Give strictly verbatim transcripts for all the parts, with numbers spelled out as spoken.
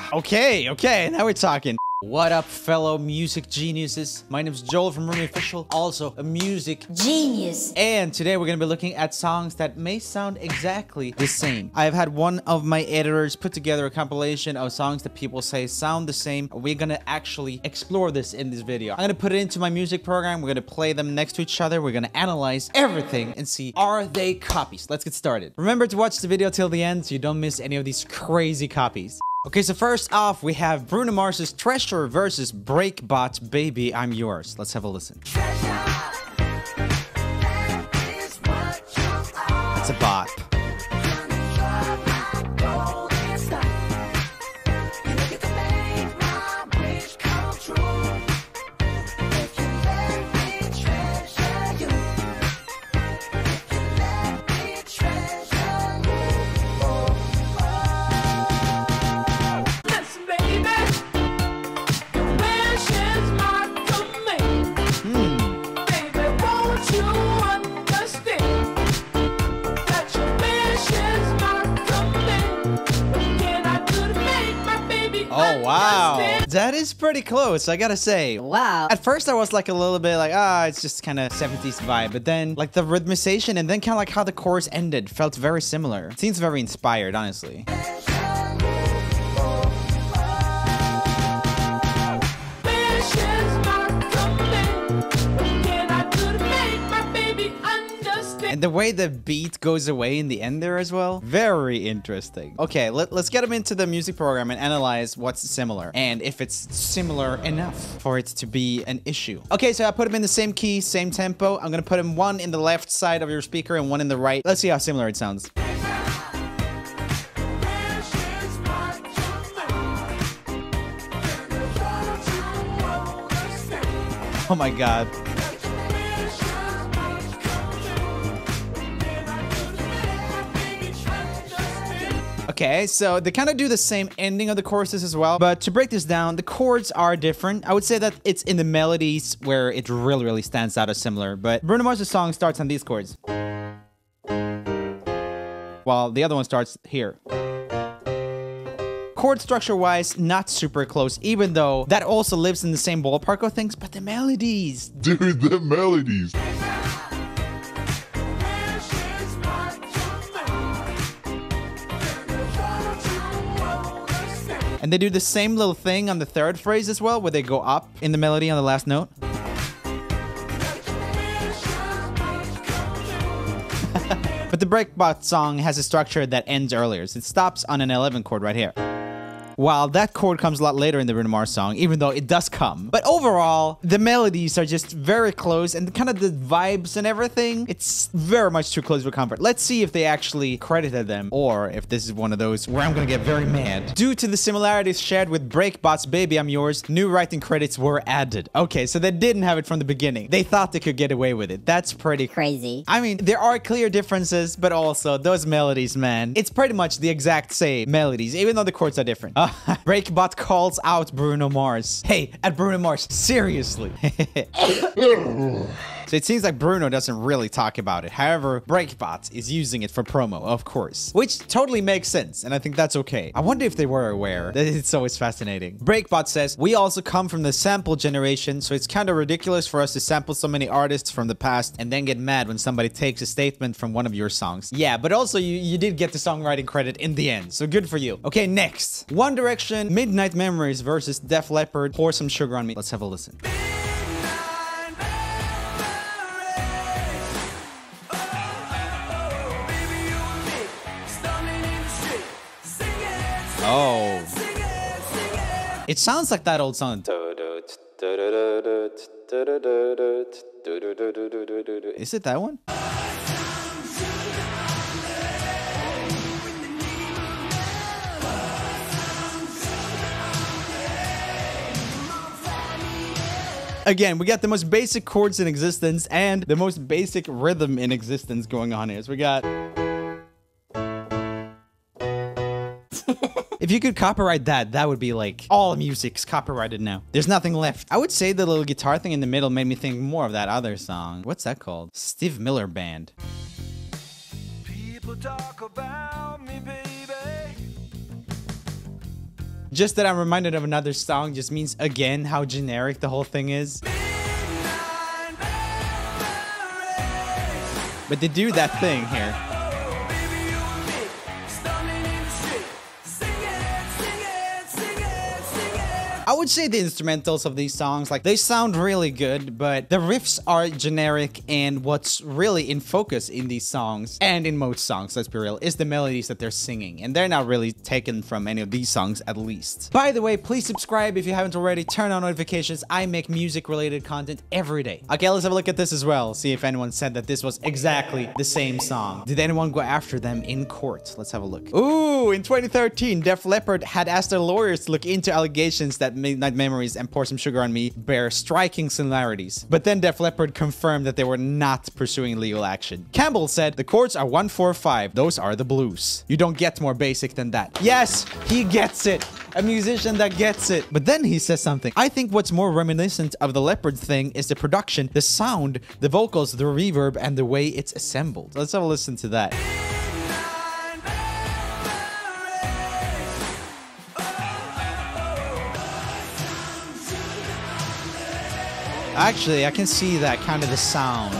Yeah. Okay, okay, now we're talking. What up, fellow music geniuses? My name is Joel from Roomie Official, also a music genius. And today we're going to be looking at songs that may sound exactly the same. I've had one of my editors put together a compilation of songs that people say sound the same. We're going to actually explore this in this video. I'm going to put it into my music program. We're going to play them next to each other. We're going to analyze everything and see, are they copies? Let's get started. Remember to watch the video till the end so you don't miss any of these crazy copies. Okay, so first off, we have Bruno Mars's Treasure versus BreakBot, Baby I'm Yours. Let's have a listen. Treasure, it's a bop. Wow, that is pretty close, I gotta say. Wow. At first I was like a little bit like, ah, it's just kind of seventies vibe. But then like the rhythmization and then kind of like how the chorus ended felt very similar. Seems very inspired, honestly. And the way the beat goes away in the end there as well. Very interesting. Okay, let, let's get them into the music program and analyze what's similar. And if it's similar enough for it to be an issue. Okay, so I put them in the same key, same tempo. I'm gonna put them one in the left side of your speaker and one in the right. Let's see how similar it sounds. Oh my God. Okay, so they kind of do the same ending of the choruses as well, but to break this down, the chords are different. I would say that it's in the melodies where it really, really stands out as similar, but Bruno Mars' song starts on these chords, while the other one starts here. Chord structure-wise, not super close, even though that also lives in the same ballpark of things, but the melodies. Dude, the melodies. And they do the same little thing on the third phrase as well, where they go up in the melody on the last note. But the BreakBot song has a structure that ends earlier. So it stops on an eleven chord right here. While that chord comes a lot later in the Bruno Mars song, even though it does come. But overall, the melodies are just very close and kind of the vibes and everything, it's very much too close for comfort. Let's see if they actually credited them or if this is one of those where I'm gonna get very mad. Due to the similarities shared with BreakBot's Baby I'm Yours, new writing credits were added. Okay, so they didn't have it from the beginning. They thought they could get away with it. That's pretty crazy. I mean, there are clear differences, but also those melodies, man. It's pretty much the exact same melodies, even though the chords are different. Uh, BreakBot calls out Bruno Mars. Hey, at Bruno Mars, seriously. So it seems like Bruno doesn't really talk about it. However, BreakBot is using it for promo, of course, which totally makes sense. And I think that's okay. I wonder if they were aware. It's always fascinating. BreakBot says, we also come from the sample generation, so it's kind of ridiculous for us to sample so many artists from the past and then get mad when somebody takes a statement from one of your songs. Yeah, but also you, you did get the songwriting credit in the end, so good for you. Okay, next. One Direction, Midnight Memories versus Def Leppard, Pour Some Sugar on Me. Let's have a listen. Oh. It sounds like that old song. Is it that one? Again, we got the most basic chords in existence and the most basic rhythm in existence going on here. So we got... If you could copyright that, that would be like, all music's copyrighted now. There's nothing left. I would say the little guitar thing in the middle made me think more of that other song. What's that called? Steve Miller Band. People talk about me, baby. Just that I'm reminded of another song just means, again, how generic the whole thing is. But they do that thing here. I would say the instrumentals of these songs, like, they sound really good, but the riffs are generic, and what's really in focus in these songs, and in most songs, let's be real, is the melodies that they're singing, and they're not really taken from any of these songs, at least. By the way, please subscribe if you haven't already, turn on notifications, I make music-related content every day. Okay, let's have a look at this as well, see if anyone said that this was exactly the same song. Did anyone go after them in court? Let's have a look. Ooh, in twenty thirteen, Def Leppard had asked their lawyers to look into allegations that Midnight Memories and Pour Some Sugar on Me bear striking similarities. But then Def Leppard confirmed that they were not pursuing legal action. Campbell said, the chords are one four five. Those are the blues. You don't get more basic than that. Yes, he gets it. A musician that gets it. But then he says something. I think what's more reminiscent of the Leppard thing is the production, the sound, the vocals, the reverb, and the way it's assembled. Let's have a listen to that. Actually, I can see that, kind of the sound.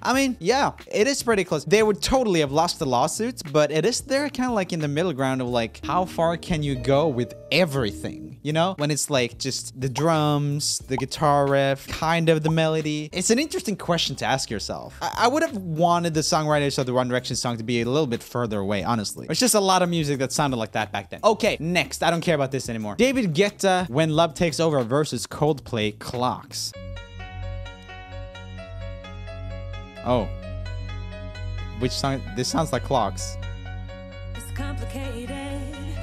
I mean, yeah, it is pretty close. They would totally have lost the lawsuits, but it is there kind of like in the middle ground of like, how far can you go with everything, you know? When it's like just the drums, the guitar riff, kind of the melody. It's an interesting question to ask yourself. I, I would have wanted the songwriters of the One Direction song to be a little bit further away, honestly. It's just a lot of music that sounded like that back then. Okay, next, I don't care about this anymore. David Guetta, When Love Takes Over versus Coldplay, Clocks. Oh, which song? This sounds like Clocks. It's complicated.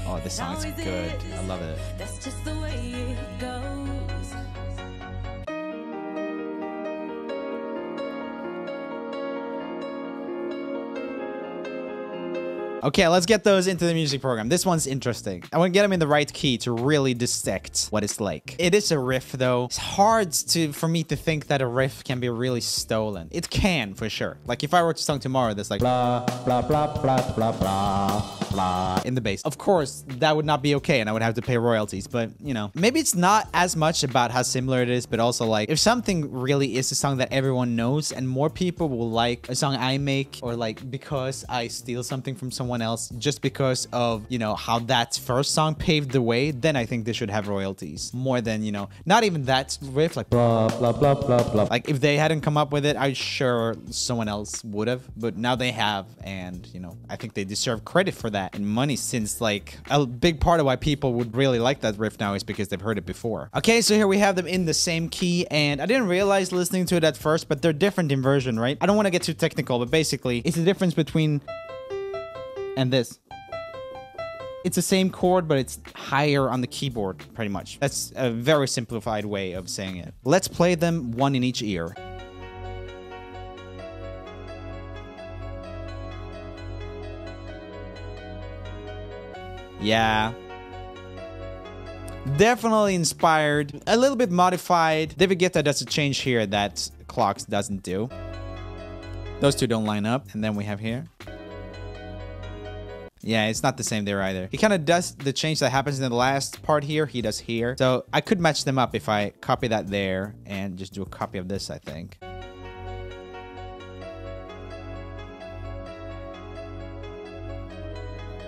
Oh, this song is good. I love it. That's just the way it goes. Okay, let's get those into the music program. This one's interesting. I want to get them in the right key to really dissect what it's like. It is a riff, though. It's hard to for me to think that a riff can be really stolen. It can, for sure. Like, if I wrote a song tomorrow that's like blah, blah, blah, blah, blah, blah, blah, in the bass. Of course, that would not be okay, and I would have to pay royalties, but, you know. Maybe it's not as much about how similar it is, but also, like, if something really is a song that everyone knows, and more people will like a song I make, or, like, because I steal something from someone else just because of, you know, how that first song paved the way, then I think they should have royalties more than, you know, not even that riff, like blah blah blah blah blah. Like, if they hadn't come up with it, I'm sure someone else would have, but now they have, and, you know, I think they deserve credit for that and money, since like a big part of why people would really like that riff now is because they've heard it before. Okay, so here we have them in the same key, and I didn't realize listening to it at first, but they're different in version, right? I don't want to get too technical, but basically it's the difference between and this. It's the same chord, but it's higher on the keyboard, pretty much. That's a very simplified way of saying it. Let's play them one in each ear. Yeah. Definitely inspired, a little bit modified. David Guetta does a change here that Clocks doesn't do. Those two don't line up. And then we have here. Yeah, it's not the same there either. He kind of does the change that happens in the last part here. He does here. So I could match them up if I copy that there and just do a copy of this, I think.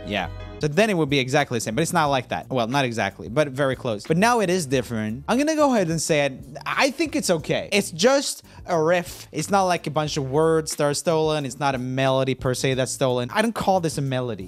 Yeah. So then it would be exactly the same, but it's not like that. Well, not exactly, but very close. But now it is different. I'm gonna go ahead and say it. I think it's okay. It's just a riff. It's not like a bunch of words that are stolen. It's not a melody per se that's stolen. I don't call this a melody.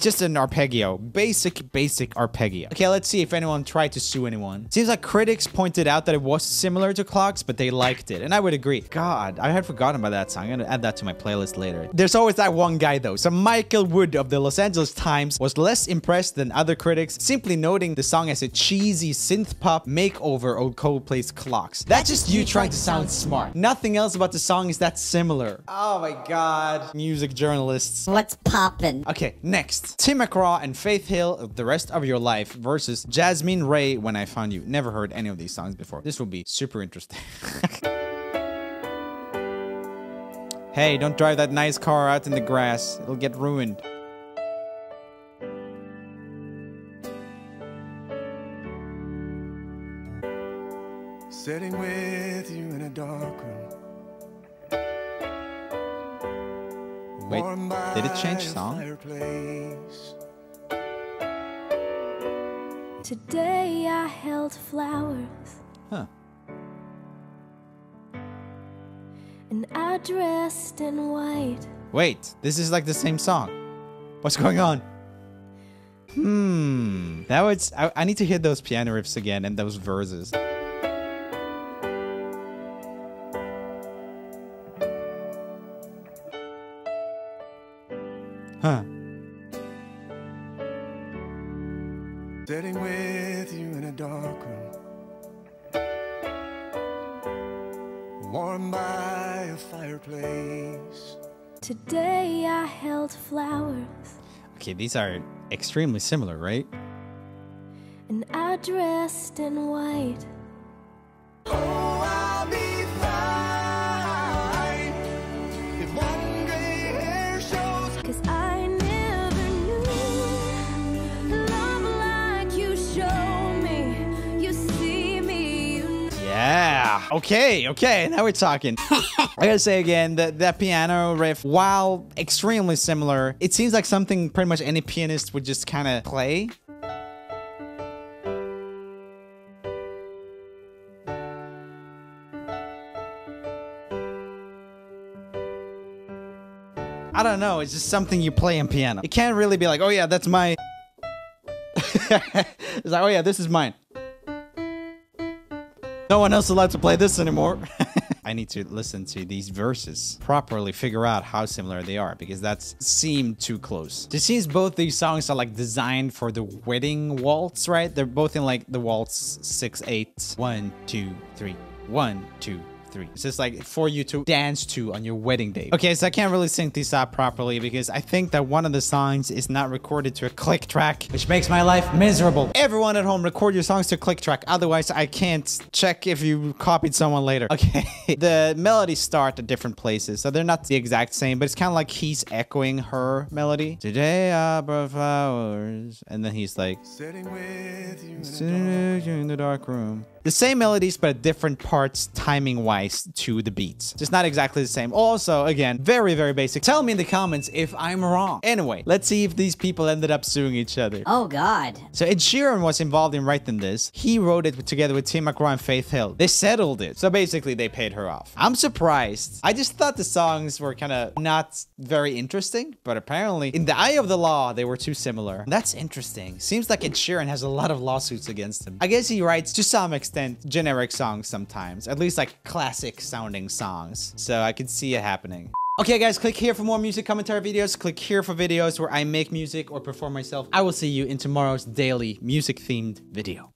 Just an arpeggio. Basic, basic arpeggio. Okay, let's see if anyone tried to sue anyone. Seems like critics pointed out that it was similar to Clocks, but they liked it. And I would agree. God, I had forgotten about that song. I'm gonna add that to my playlist later. There's always that one guy, though. So Michael Wood of the Los Angeles Times was less impressed than other critics, simply noting the song as a cheesy synth-pop makeover of Coldplay's Clocks. That's just you trying to sound smart. Nothing else about the song is that similar. Oh my God. Music journalists. What's poppin'? Okay, next. Tim McGraw and Faith Hill, The Rest of Your Life versus Jasmine Ray, When I Found You. Never heard any of these songs before. This will be super interesting. Hey, don't drive that nice car out in the grass. It'll get ruined. sitting with you in a dark room. Wait, did it change song? Today I held flowers. Huh. And I dressed in white. Wait, this is like the same song. What's going on? Hmm. Now it's... I, I need to hear those piano riffs again and those verses. Huh. Sitting with you in a dark room, warm by a fireplace. Today I held flowers. Okay, these are extremely similar, right? And I dressed in white. Oh, I'll be fine if one gray hair shows. 'Cause I never knew love like you show me. You see me. You know. Yeah. Okay. Okay. Now we're talking. I gotta say again that that piano riff, while extremely similar, it seems like something pretty much any pianist would just kind of play. I don't know, it's just something you play on piano. It can't really be like, oh yeah, that's my... It's like, oh yeah, this is mine. No one else is allowed to play this anymore. I need to listen to these verses properly, figure out how similar they are, because that seemed too close. It seems both these songs are like designed for the wedding waltz, right? They're both in like the waltz six, eight, one, two, three, one, two, three. It's just like for you to dance to on your wedding day. Okay, so I can't really sync these up properly because I think that one of the songs is not recorded to a click track, which makes my life miserable. Everyone at home, record your songs to click track. Otherwise, I can't check if you copied someone later. Okay, the melodies start at different places, so they're not the exact same, but it's kind of like he's echoing her melody. Today I brought flowers, and then he's like, sitting with you in, sitting you in the dark room. The same melodies, but different parts timing-wise to the beats. Just not exactly the same. Also, again, very, very basic. Tell me in the comments if I'm wrong. Anyway, let's see if these people ended up suing each other. Oh, God. So Ed Sheeran was involved in writing this. He wrote it together with Tim McGraw and Faith Hill. They settled it. So basically, they paid her off. I'm surprised. I just thought the songs were kind of not very interesting, but apparently, in the eye of the law, they were too similar. That's interesting. Seems like Ed Sheeran has a lot of lawsuits against him. I guess he writes, to some extent, than generic songs sometimes, at least like classic sounding songs. So I could see it happening. Okay guys, click here for more music commentary videos. Click here for videos where I make music or perform myself. I will see you in tomorrow's daily music themed video.